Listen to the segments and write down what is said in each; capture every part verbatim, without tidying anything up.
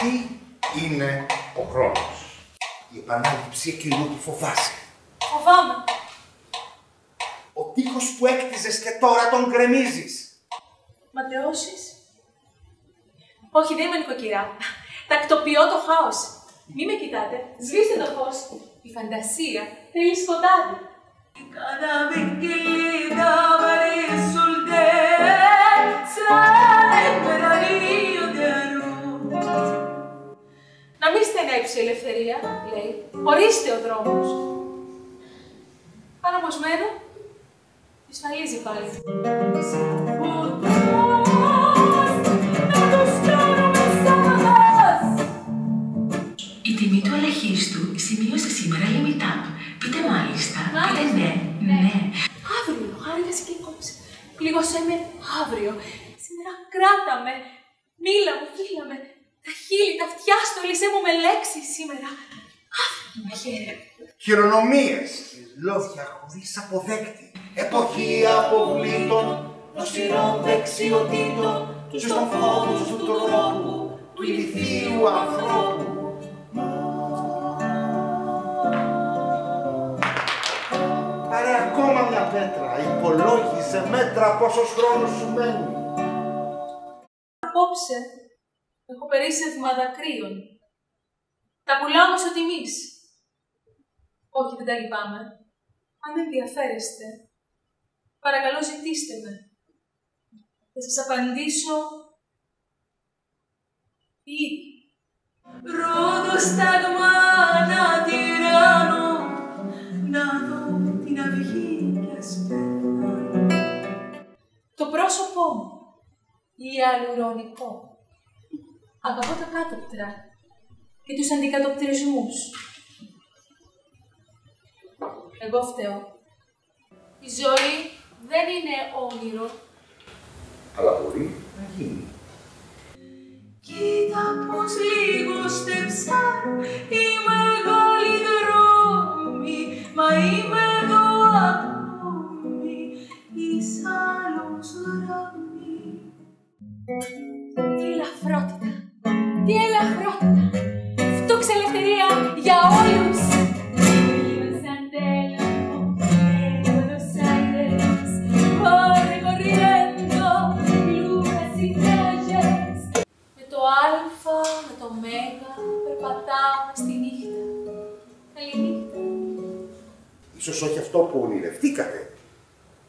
Τι είναι ο χρόνος? Η επανάληψη εκείνου που φοβάσαι. Φοβάμαι. Ο τείχος που έκτιζες και τώρα τον γκρεμίζεις. Ματαιώσεις. Όχι, δεν είμαι νοικοκυρά. Τακτοποιώ το χάος. Μη με κοιτάτε, σβήστε το φως. Η φαντασία θέλει σκοτάδι. Να μην στενέψει η ελευθερία, λέει. Ορίστε ο δρόμος. Αναμοσμένο, εισφαλίζει πάλι. Η τιμή του ελαχίστου σημείωσε σήμερα η Meetup. Πείτε μάλιστα, πείτε ναι, ναι, ναι. Αύριο, χάρηκες και κόψε. Πλήγωσέ με αύριο. Σήμερα κράτα με. Μίλα μου, φίλα με. Τα χείλη, τα αυτιά στολισέ μου με λέξεις σήμερα. Αύριο με χαίρε. Χειρονομίες, λόγια χωρίς αποδέκτη. Εποχή αποβλήτων, νοσηρών δεξιοτήτων, τους στοφόδους του τρόπου, του ηλιθίου ανθρώπου. Πάρε ακόμα μια πέτρα, υπολόγιζε μέτρα πόσος χρόνος σου μένει. Απόψε, έχω περίσσευμα δακρύων. Τα πουλάω όμως ο τιμής. Όχι, δεν τα λυπάμαι. Αν δεν ενδιαφέρεστε, παρακαλώ ζητήστε με. Θα σας απαντήσω ήδη. Ρόδο σταγμά να τυράνω, να δω την αυγή κι ας πέθα. Το πρόσωπό μου, ιαλουρονικό. Αγαπώ τα κάτωπτρα και τους αντικατοπτρισμούς. Εγώ φταίω. Η ζωή δεν είναι όνειρο. Αλλά μπορεί να γίνει. Κοίτα πως λίγο στεψάν οι μεγάλοι δρόμοι, μα είμαι εδώ ακόμη εις άλλος γραμμή. Τι ελαφρότητα, τι ελαφρότητα, φτούξε ελευθερία για όλους. Με το μέγα περπατάμε στη νύχτα. Καληνύχτα. Ίσως όχι αυτό που ονειρευτήκατε.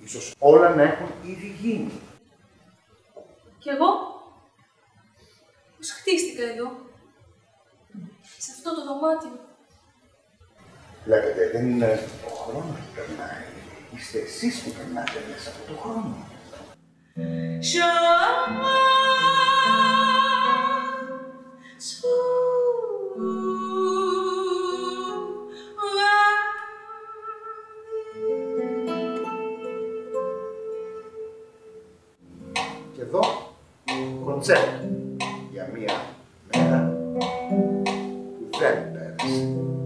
Ίσως όλα να έχουν ήδη γίνει. Κι εγώ πώς χτίστηκα εδώ, σε αυτό το δωμάτιο. Λέγατε, δεν είναι ο χρόνος που περνάει. Είστε εσείς που περνάτε μέσα από το χρόνο. Και εδώ, κοντσέρτο για μία μέρα που δεν πέρασε.